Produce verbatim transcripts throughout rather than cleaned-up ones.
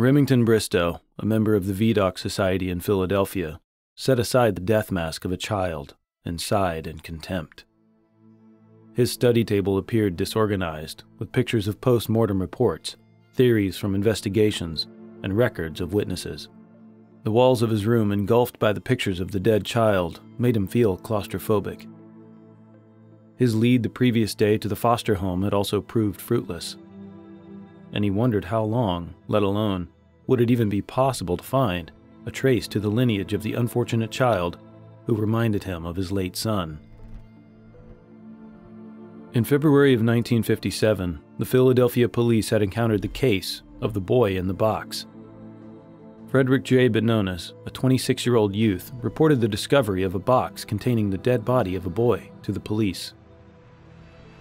Remington Bristow, a member of the Vidocq Society in Philadelphia, set aside the death mask of a child and sighed in contempt. His study table appeared disorganized, with pictures of post-mortem reports, theories from investigations, and records of witnesses. The walls of his room, engulfed by the pictures of the dead child, made him feel claustrophobic. His lead the previous day to the foster home had also proved fruitless, and he wondered how long, let alone, would it even be possible to find a trace to the lineage of the unfortunate child who reminded him of his late son. In February of nineteen fifty-seven, the Philadelphia police had encountered the case of the boy in the box. Frederick J. Benonis, a twenty-six-year-old youth, reported the discovery of a box containing the dead body of a boy to the police.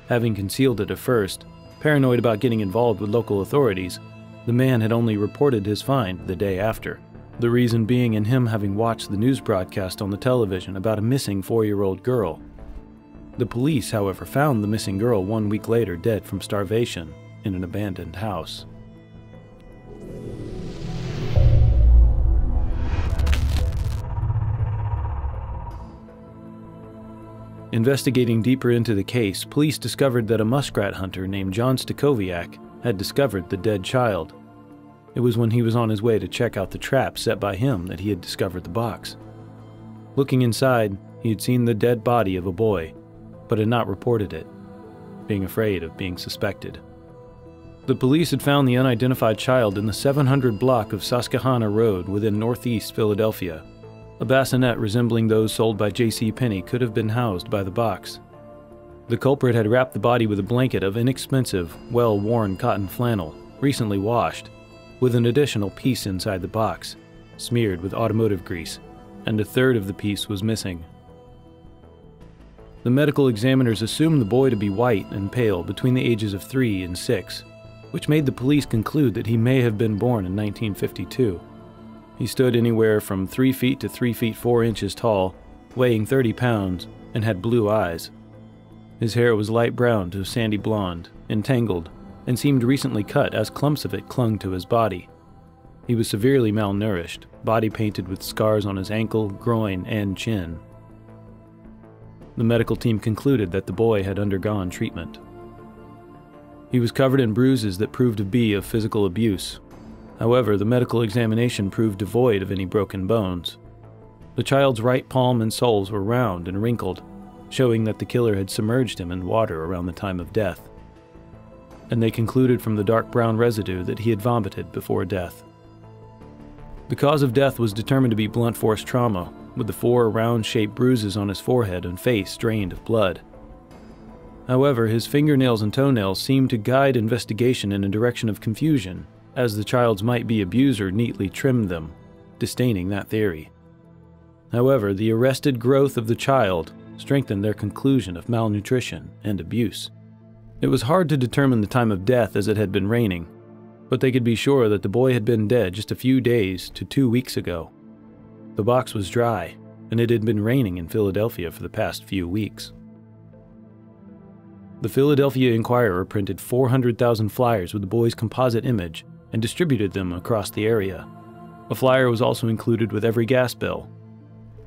Having concealed it at first, paranoid about getting involved with local authorities, the man had only reported his find the day after. The reason being in him having watched the news broadcast on the television about a missing four-year-old girl. The police, however, found the missing girl one week later dead from starvation in an abandoned house. Investigating deeper into the case, police discovered that a muskrat hunter named John Stakowiak had discovered the dead child. It was when he was on his way to check out the trap set by him that he had discovered the box. Looking inside, he had seen the dead body of a boy, but had not reported it, being afraid of being suspected. The police had found the unidentified child in the seven hundred block of Susquehanna Road within northeast Philadelphia. A bassinet resembling those sold by J C Penney could have been housed by the box. The culprit had wrapped the body with a blanket of inexpensive, well-worn cotton flannel, recently washed, with an additional piece inside the box, smeared with automotive grease, and a third of the piece was missing. The medical examiners assumed the boy to be white and pale between the ages of three and six, which made the police conclude that he may have been born in nineteen fifty-two. He stood anywhere from three feet to three feet four inches tall, weighing thirty pounds, and had blue eyes. His hair was light brown to sandy blonde, entangled, and seemed recently cut as clumps of it clung to his body. He was severely malnourished, body painted with scars on his ankle, groin, and chin. The medical team concluded that the boy had undergone treatment. He was covered in bruises that proved to be of physical abuse. However, the medical examination proved devoid of any broken bones. The child's right palm and soles were round and wrinkled, showing that the killer had submerged him in water around the time of death. And they concluded from the dark brown residue that he had vomited before death. The cause of death was determined to be blunt force trauma, with the four round-shaped bruises on his forehead and face drained of blood. However, his fingernails and toenails seemed to guide investigation in a direction of confusion, as the child's might-be abuser neatly trimmed them, disdaining that theory. However, the arrested growth of the child strengthened their conclusion of malnutrition and abuse. It was hard to determine the time of death as it had been raining, but they could be sure that the boy had been dead just a few days to two weeks ago. The box was dry, and it had been raining in Philadelphia for the past few weeks. The Philadelphia Inquirer printed four hundred thousand flyers with the boy's composite image and distributed them across the area. A flyer was also included with every gas bill.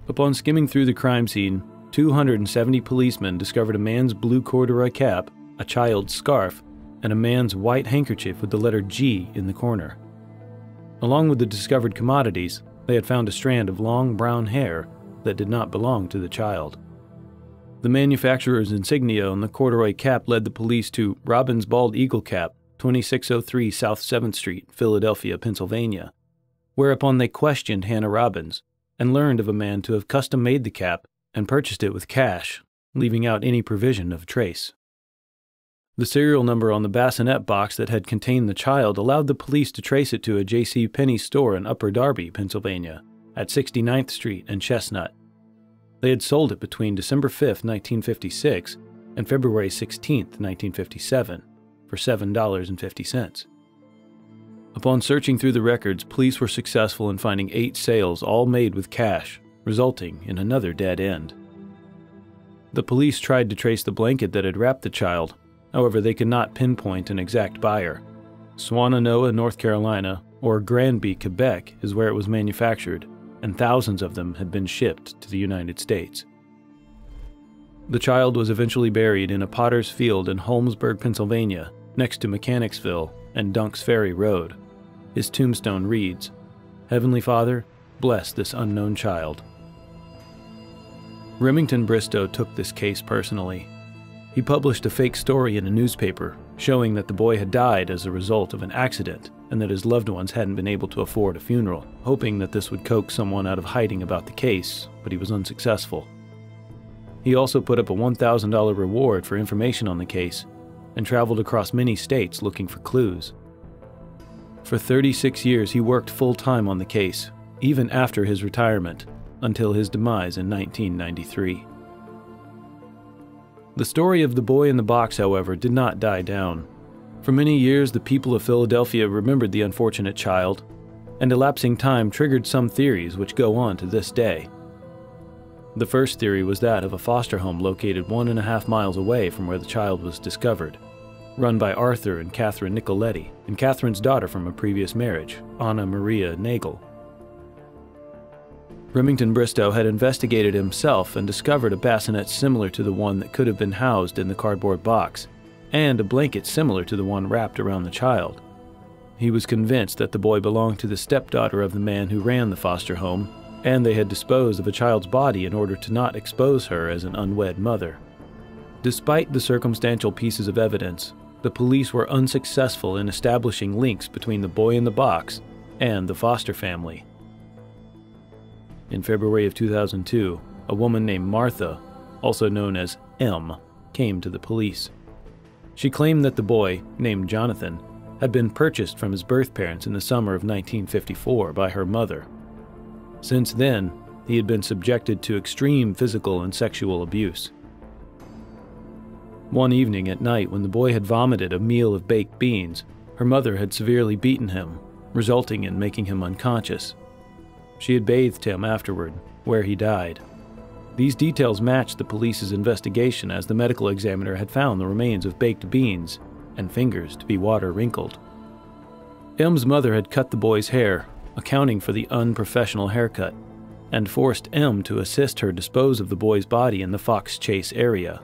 Upon skimming through the crime scene, two hundred seventy policemen discovered a man's blue corduroy cap, a child's scarf, and a man's white handkerchief with the letter G in the corner. Along with the discovered commodities, they had found a strand of long brown hair that did not belong to the child. The manufacturer's insignia on the corduroy cap led the police to Robin's Bald Eagle Cap, twenty-six oh three South seventh Street, Philadelphia, Pennsylvania, whereupon they questioned Hannah Robbins and learned of a man to have custom-made the cap and purchased it with cash, leaving out any provision of trace. The serial number on the bassinet box that had contained the child allowed the police to trace it to a J C Penney store in Upper Darby, Pennsylvania, at sixty-ninth Street and Chestnut. They had sold it between December fifth, nineteen fifty-six and February sixteenth, nineteen fifty-seven. For seven dollars and fifty cents. Upon searching through the records, police were successful in finding eight sales all made with cash, resulting in another dead end. The police tried to trace the blanket that had wrapped the child, however they could not pinpoint an exact buyer, Swannanoa, North Carolina, or Granby, Quebec is where it was manufactured, and thousands of them had been shipped to the United States. The child was eventually buried in a potter's field in Holmesburg, Pennsylvania, next to Mechanicsville and Dunks Ferry Road. His tombstone reads, "Heavenly Father, bless this unknown child." Remington Bristow took this case personally. He published a fake story in a newspaper showing that the boy had died as a result of an accident and that his loved ones hadn't been able to afford a funeral, hoping that this would coax someone out of hiding about the case, but he was unsuccessful. He also put up a one thousand dollar reward for information on the case and traveled across many states looking for clues. For thirty-six years, he worked full-time on the case, even after his retirement, until his demise in nineteen ninety-three. The story of the boy in the box, however, did not die down. For many years, the people of Philadelphia remembered the unfortunate child, and elapsing time triggered some theories which go on to this day. The first theory was that of a foster home located one and a half miles away from where the child was discovered, run by Arthur and Catherine Nicoletti and Catherine's daughter from a previous marriage, Anna Maria Nagel. Remington Bristow had investigated himself and discovered a bassinet similar to the one that could have been housed in the cardboard box, and a blanket similar to the one wrapped around the child. He was convinced that the boy belonged to the stepdaughter of the man who ran the foster home, and they had disposed of a child's body in order to not expose her as an unwed mother. Despite the circumstantial pieces of evidence, the police were unsuccessful in establishing links between the boy in the box and the foster family. In February of two thousand two, a woman named Martha, also known as M, came to the police. She claimed that the boy, named Jonathan, had been purchased from his birth parents in the summer of nineteen fifty-four by her mother. Since then, he had been subjected to extreme physical and sexual abuse. One evening at night, when the boy had vomited a meal of baked beans, her mother had severely beaten him, resulting in making him unconscious. She had bathed him afterward, where he died. These details matched the police's investigation, as the medical examiner had found the remains of baked beans and fingers to be water wrinkled. M's mother had cut the boy's hair, accounting for the unprofessional haircut, and forced M to assist her dispose of the boy's body in the Fox Chase area.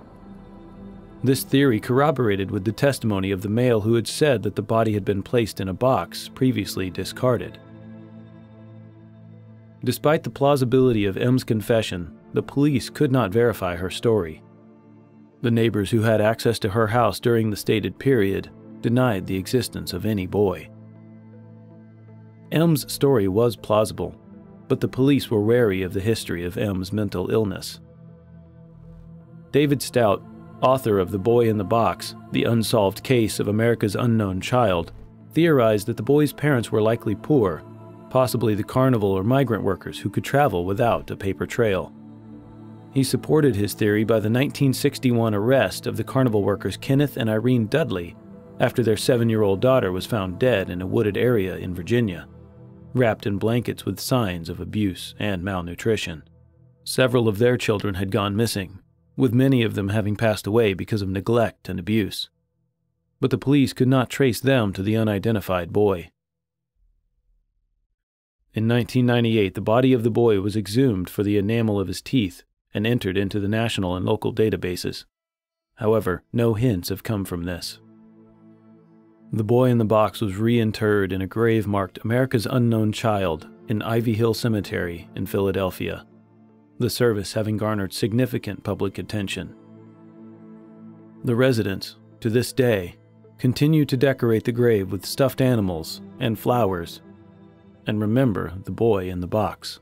This theory corroborated with the testimony of the male who had said that the body had been placed in a box previously discarded. Despite the plausibility of M's confession, the police could not verify her story. The neighbors who had access to her house during the stated period denied the existence of any boy. M's story was plausible, but the police were wary of the history of M's mental illness. David Stout, author of The Boy in the Box, The Unsolved Case of America's Unknown Child, theorized that the boy's parents were likely poor, possibly the carnival or migrant workers who could travel without a paper trail. He supported his theory by the nineteen sixty-one arrest of the carnival workers Kenneth and Irene Dudley after their seven-year-old daughter was found dead in a wooded area in Virginia, wrapped in blankets with signs of abuse and malnutrition. Several of their children had gone missing, with many of them having passed away because of neglect and abuse. But the police could not trace them to the unidentified boy. In nineteen ninety-eight, the body of the boy was exhumed for the enamel of his teeth and entered into the national and local databases. However, no hints have come from this. The boy in the box was reinterred in a grave marked America's Unknown Child in Ivy Hill Cemetery in Philadelphia, the service having garnered significant public attention. The residents, to this day, continue to decorate the grave with stuffed animals and flowers and remember the boy in the box.